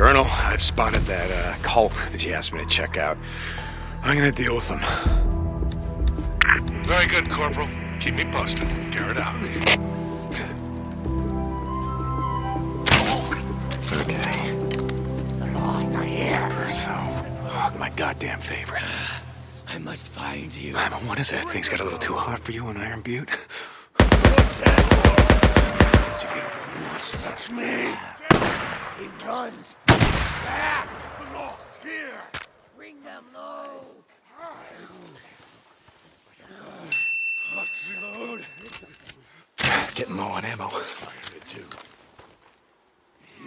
Colonel, I've spotted that cult that you asked me to check out. I'm gonna deal with them. Very good, Corporal. Keep me posted. Carry it out. Okay. They're lost, I hear. So, oh, my goddamn favorite. I must find you. I mean, what is it? Things got a little too hot for you in Iron Butte? Touch me! He runs fast! The lost here! Bring them low! Must reload! Getting low on ammo.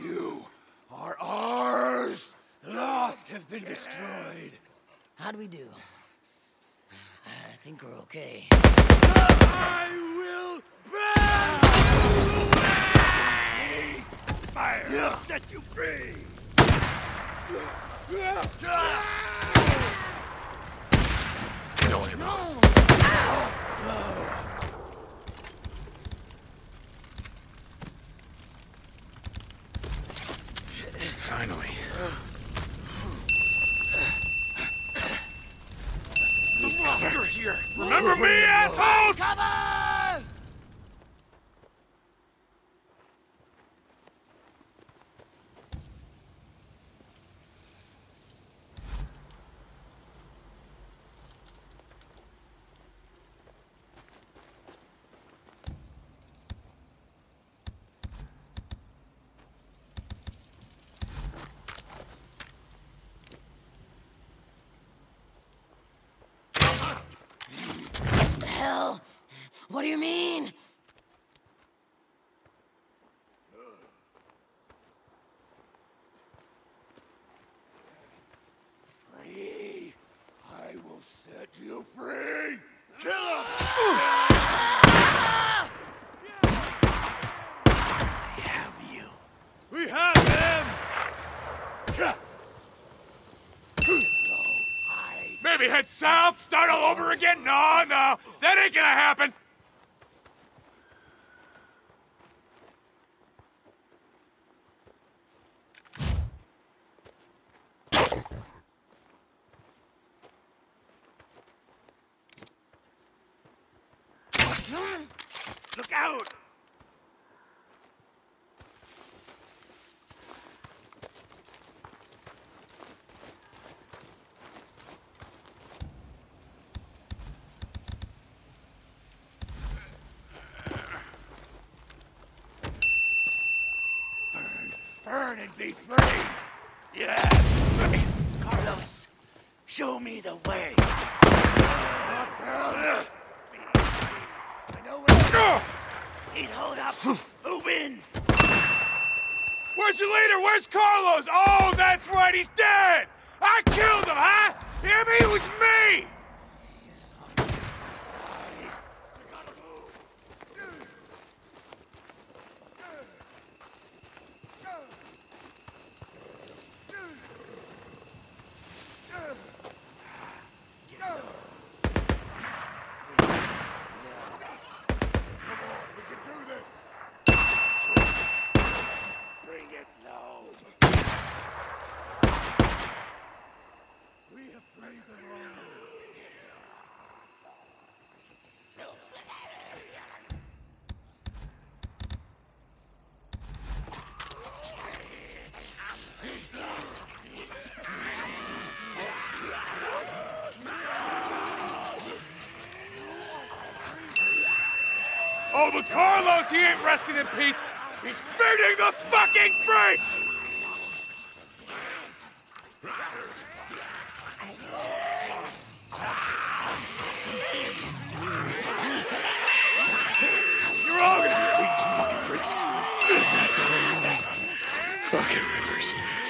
You are ours! The lost have been destroyed! How do we do? I think we're okay. I will burn! Fire! Yeah. Set you free! No one no. Finally. The monster here! Remember me, assholes! Cover! What do you mean? Free! I will set you free! Kill him! Ah! We have you. We have them! Maybe head south, start all over again? No, no, that ain't gonna happen! Look out! Burn! Burn and be free! Yeah! Free. Carlos, show me the way! Hold up! Move in! Where's your leader? Where's Carlos? Oh, that's right, he's dead! I killed him, huh? You hear me? It was me! Oh, but Carlos, he ain't resting in peace. He's feeding the fucking freaks! You're all gonna be feeding the fucking freaks. That's all. Fucking rivers.